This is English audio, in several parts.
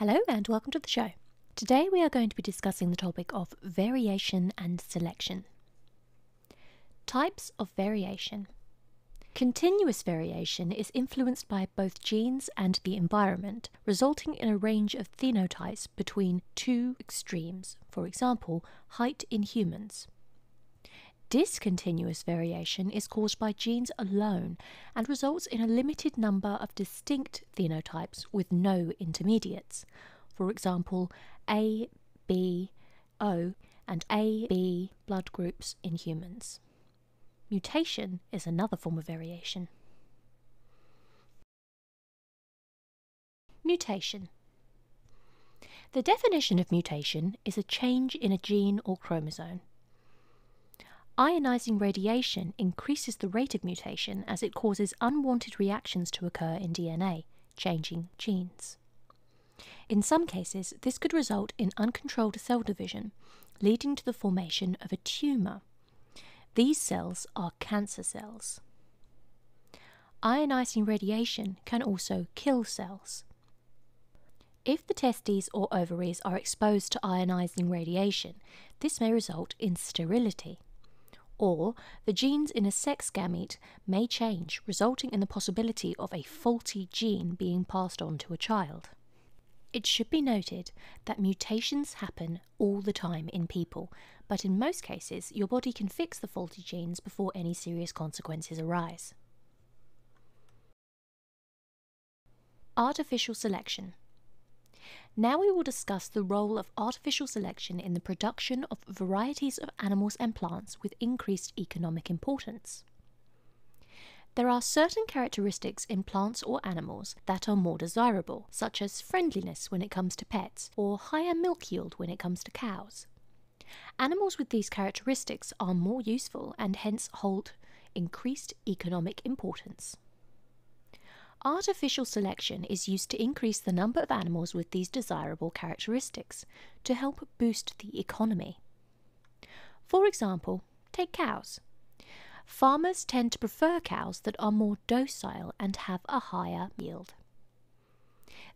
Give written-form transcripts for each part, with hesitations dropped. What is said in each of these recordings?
Hello and welcome to the show. Today we are going to be discussing the topic of variation and selection. Types of variation. Continuous variation is influenced by both genes and the environment, resulting in a range of phenotypes between two extremes, for example, height in humans. Discontinuous variation is caused by genes alone and results in a limited number of distinct phenotypes with no intermediates. For example, A, B, O and AB blood groups in humans. Mutation is another form of variation. Mutation. The definition of mutation is a change in a gene or chromosome. Ionizing radiation increases the rate of mutation as it causes unwanted reactions to occur in DNA, changing genes. In some cases, this could result in uncontrolled cell division, leading to the formation of a tumour. These cells are cancer cells. Ionizing radiation can also kill cells. If the testes or ovaries are exposed to ionizing radiation, this may result in sterility. Or the genes in a sex gamete may change, resulting in the possibility of a faulty gene being passed on to a child. It should be noted that mutations happen all the time in people, but in most cases your body can fix the faulty genes before any serious consequences arise. Artificial selection. Now we will discuss the role of artificial selection in the production of varieties of animals and plants with increased economic importance. There are certain characteristics in plants or animals that are more desirable, such as friendliness when it comes to pets, or higher milk yield when it comes to cows. Animals with these characteristics are more useful and hence hold increased economic importance. Artificial selection is used to increase the number of animals with these desirable characteristics to help boost the economy. For example, take cows. Farmers tend to prefer cows that are more docile and have a higher yield.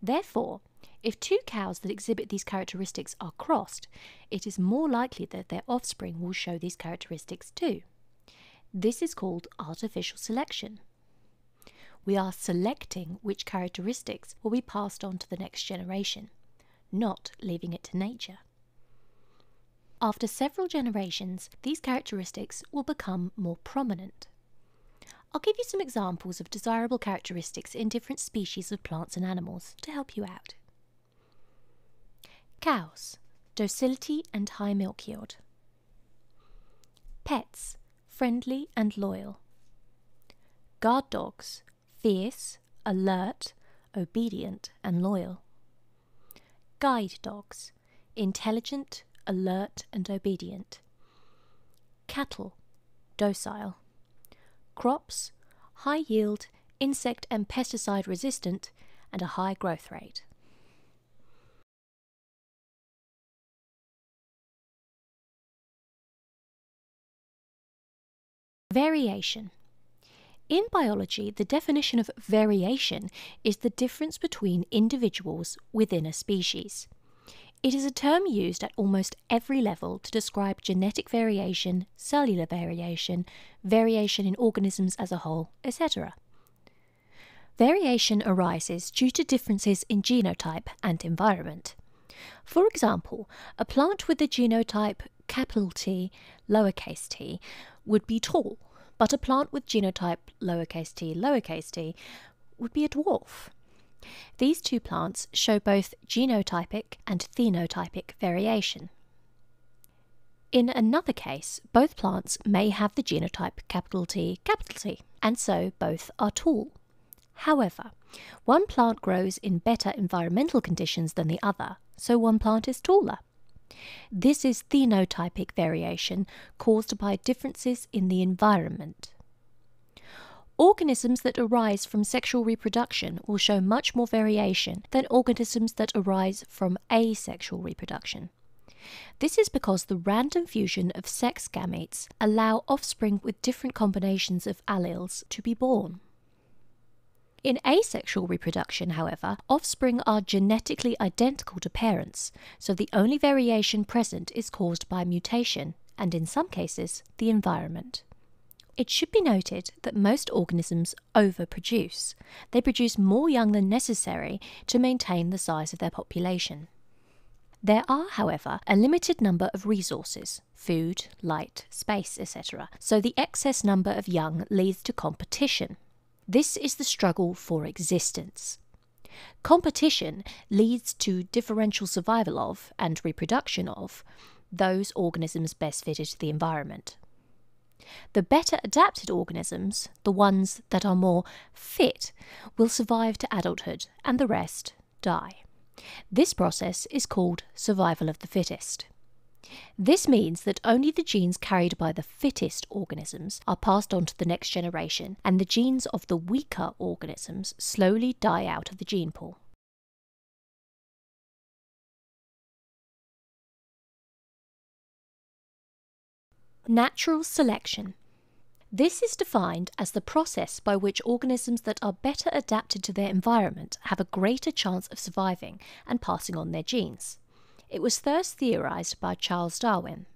Therefore, if two cows that exhibit these characteristics are crossed, it is more likely that their offspring will show these characteristics too. This is called artificial selection. We are selecting which characteristics will be passed on to the next generation, not leaving it to nature. After several generations, these characteristics will become more prominent. I'll give you some examples of desirable characteristics in different species of plants and animals to help you out. Cows, docility and high milk yield. Pets, friendly and loyal. Guard dogs, fierce, alert, obedient and loyal. Guide dogs, intelligent, alert and obedient. Cattle, docile. Crops, high yield, insect and pesticide resistant and a high growth rate. Variation. In biology, the definition of variation is the difference between individuals within a species. It is a term used at almost every level to describe genetic variation, cellular variation, variation in organisms as a whole, etc. Variation arises due to differences in genotype and environment. For example, a plant with the genotype T would be tall, but a plant with genotype t would be a dwarf. These two plants show both genotypic and phenotypic variation. In another case, both plants may have the genotype T, and so both are tall. However, one plant grows in better environmental conditions than the other, so one plant is taller. This is phenotypic variation caused by differences in the environment. Organisms that arise from sexual reproduction will show much more variation than organisms that arise from asexual reproduction. This is because the random fusion of sex gametes allow offspring with different combinations of alleles to be born. In asexual reproduction, however, offspring are genetically identical to parents, so the only variation present is caused by mutation, and in some cases, the environment. It should be noted that most organisms overproduce. They produce more young than necessary to maintain the size of their population. There are, however, a limited number of resources – food, light, space, etc. – so the excess number of young leads to competition. This is the struggle for existence. Competition leads to differential survival of, and reproduction of, those organisms best fitted to the environment. The better adapted organisms, the ones that are more fit, will survive to adulthood and the rest die. This process is called survival of the fittest. This means that only the genes carried by the fittest organisms are passed on to the next generation, and the genes of the weaker organisms slowly die out of the gene pool. Natural selection. This is defined as the process by which organisms that are better adapted to their environment have a greater chance of surviving and passing on their genes. It was first theorised by Charles Darwin.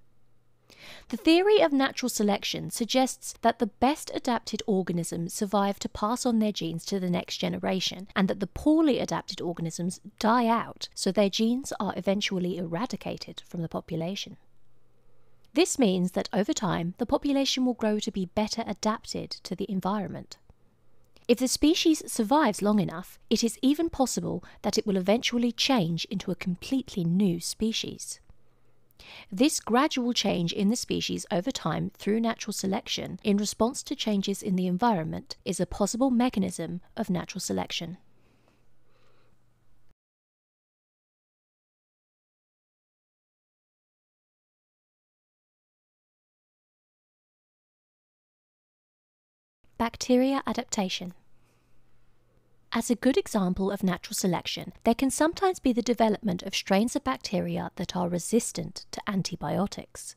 The theory of natural selection suggests that the best adapted organisms survive to pass on their genes to the next generation, and that the poorly adapted organisms die out, so their genes are eventually eradicated from the population. This means that over time, the population will grow to be better adapted to the environment. If the species survives long enough, it is even possible that it will eventually change into a completely new species. This gradual change in the species over time through natural selection in response to changes in the environment is a possible mechanism of natural selection. Bacteria adaptation. As a good example of natural selection, there can sometimes be the development of strains of bacteria that are resistant to antibiotics.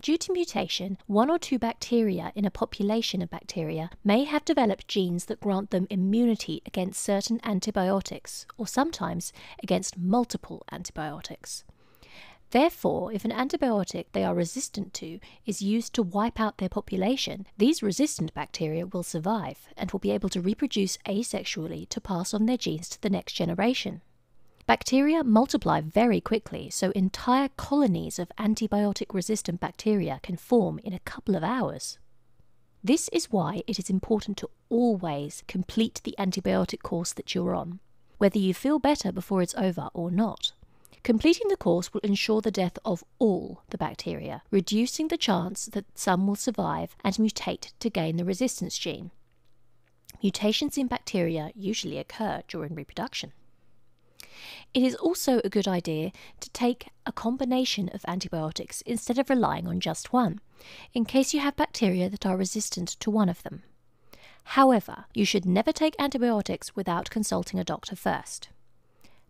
Due to mutation, one or two bacteria in a population of bacteria may have developed genes that grant them immunity against certain antibiotics, or sometimes against multiple antibiotics. Therefore, if an antibiotic they are resistant to is used to wipe out their population, these resistant bacteria will survive and will be able to reproduce asexually to pass on their genes to the next generation. Bacteria multiply very quickly, so entire colonies of antibiotic-resistant bacteria can form in a couple of hours. This is why it is important to always complete the antibiotic course that you're on, whether you feel better before it's over or not. Completing the course will ensure the death of all the bacteria, reducing the chance that some will survive and mutate to gain the resistance gene. Mutations in bacteria usually occur during reproduction. It is also a good idea to take a combination of antibiotics instead of relying on just one, in case you have bacteria that are resistant to one of them. However, you should never take antibiotics without consulting a doctor first.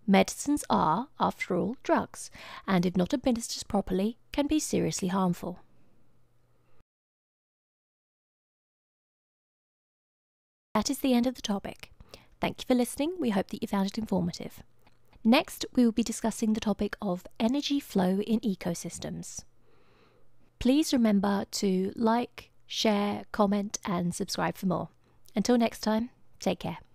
Medicines are, after all, drugs, and if not administered properly, can be seriously harmful. That is the end of the topic. Thank you for listening. We hope that you found it informative. Next, we will be discussing the topic of energy flow in ecosystems. Please remember to like, share, comment, and subscribe for more. Until next time, take care.